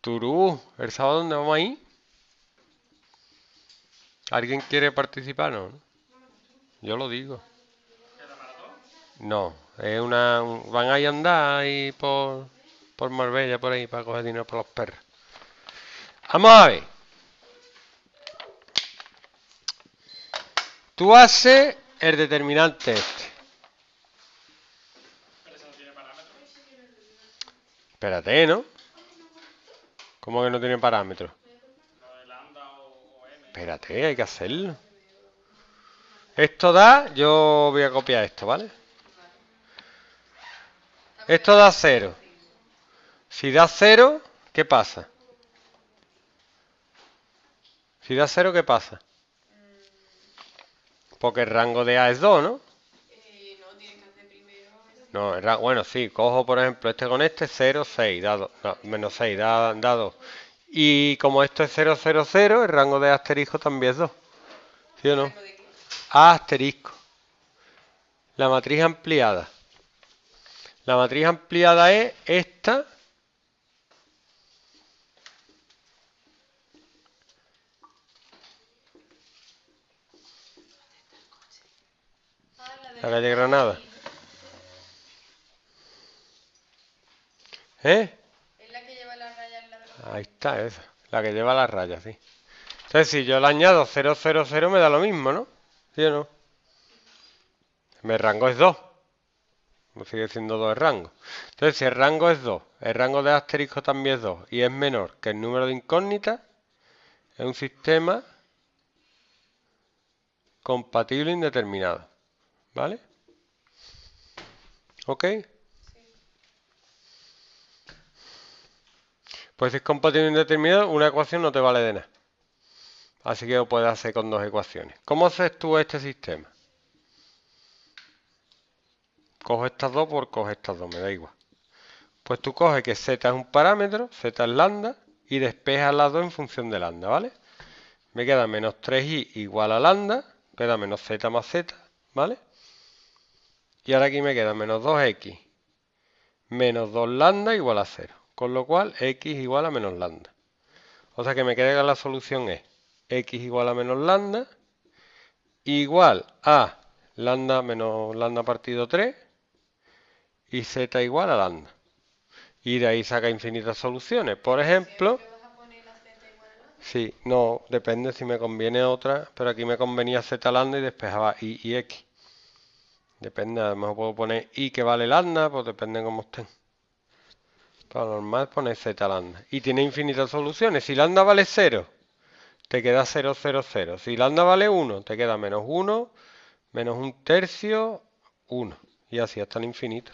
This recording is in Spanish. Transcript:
Turú, ¿el sábado dónde vamos a ir? ¿Alguien quiere participar o no? Yo lo digo. No, es una... Van a ir a andar ahí por Marbella, por ahí, para coger dinero para los perros. Vamos a ver. Tú haces el determinante este. ¿Pero eso no tiene parámetros? Espérate, ¿no? ¿Cómo que no tiene parámetros? Espérate, hay que hacerlo. Esto da... Yo voy a copiar esto, ¿vale? Esto da 0. Si da 0, ¿qué pasa? Si da 0, ¿qué pasa? Porque el rango de A es 2, ¿no? No, tienes que hacer primero... No, el rango, bueno, sí, cojo por ejemplo este con este, 0, 6, da 2, no, menos 6, da 2. Y como esto es 0, 0, 0, el rango de A asterisco también es 2. ¿Sí o no? A asterisco. La matriz ampliada. La matriz ampliada es esta. La calle Granada. ¿Eh? Es la que lleva la raya en la droga. Ahí está, esa. La que lleva la raya, sí. Entonces, si yo le añado 0, 0, 0, me da lo mismo, ¿no? ¿Sí o no? Mi rango es 2. Me sigue siendo 2 el rango. Entonces, si el rango es 2, el rango de asterisco también es 2, y es menor que el número de incógnitas, es un sistema compatible indeterminado. ¿Vale? ¿Ok? Sí. Pues si es compatible indeterminado, una ecuación no te vale de nada. Así que lo puedes hacer con dos ecuaciones. ¿Cómo haces tú este sistema? Cojo estas dos por cojo estas dos, me da igual. Pues tú coges que z es un parámetro, z es lambda, y despejas las dos en función de lambda, ¿vale? Me queda menos 3i igual a lambda, queda menos z más z, ¿vale? Y ahora aquí me queda menos 2x menos 2 lambda igual a 0. Con lo cual, x igual a menos lambda. O sea que me queda que la solución es x igual a menos lambda igual a lambda menos lambda partido 3 y z igual a lambda. Y de ahí saca infinitas soluciones. Por ejemplo... Sí, no, depende si me conviene otra, pero aquí me convenía z lambda y despejaba i y x. Depende, a lo mejor puedo poner i que vale lambda, pues depende cómo estén. Pero lo normal es poner z lambda. Y tiene infinitas soluciones. Si lambda vale 0, te queda 0, 0, 0. Si lambda vale 1, te queda menos 1, menos 1/3, 1. Y así hasta el infinito.